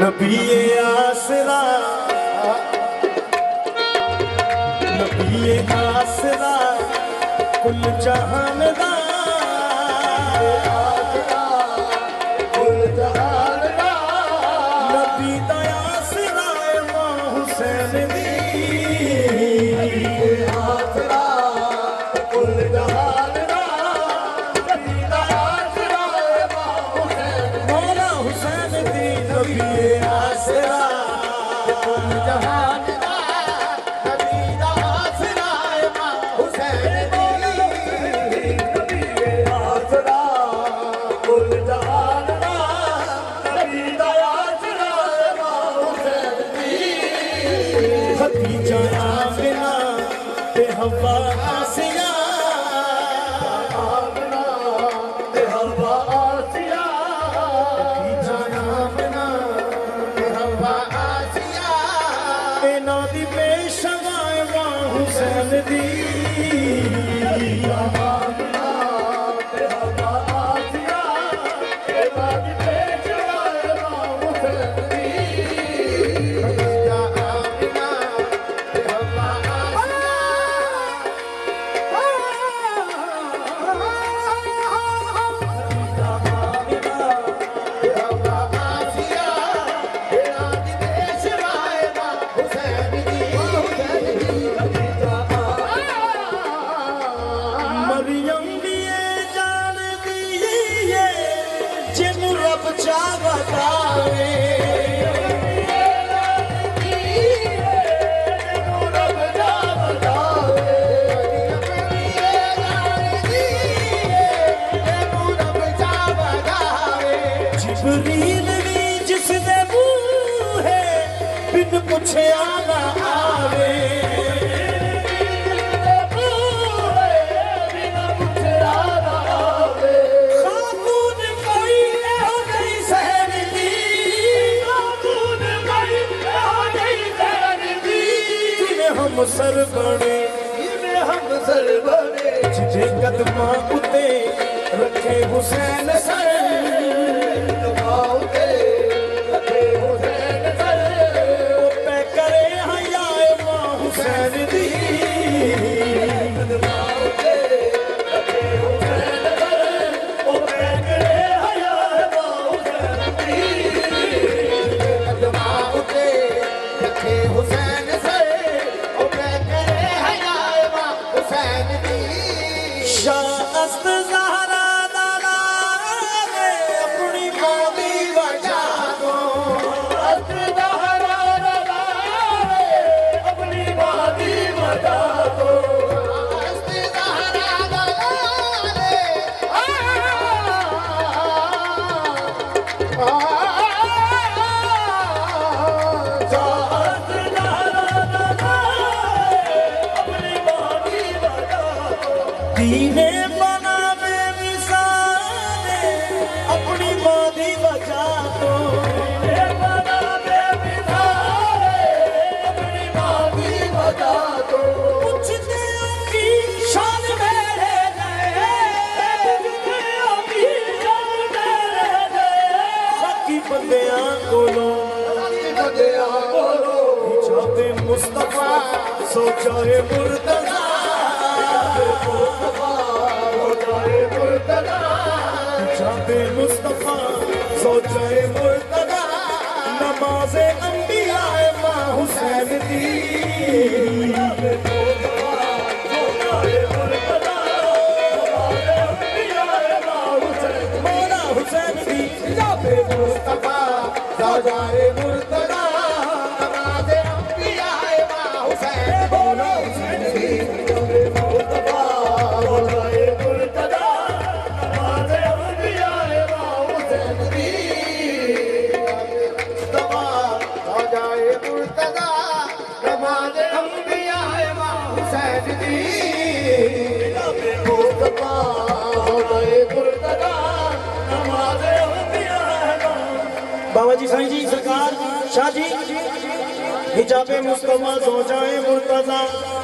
नबी आसरा कुल जहान दा नबी आसरा मां हुसैन दी हिजाबे मुस्तफा सो जाए मुर्तजा।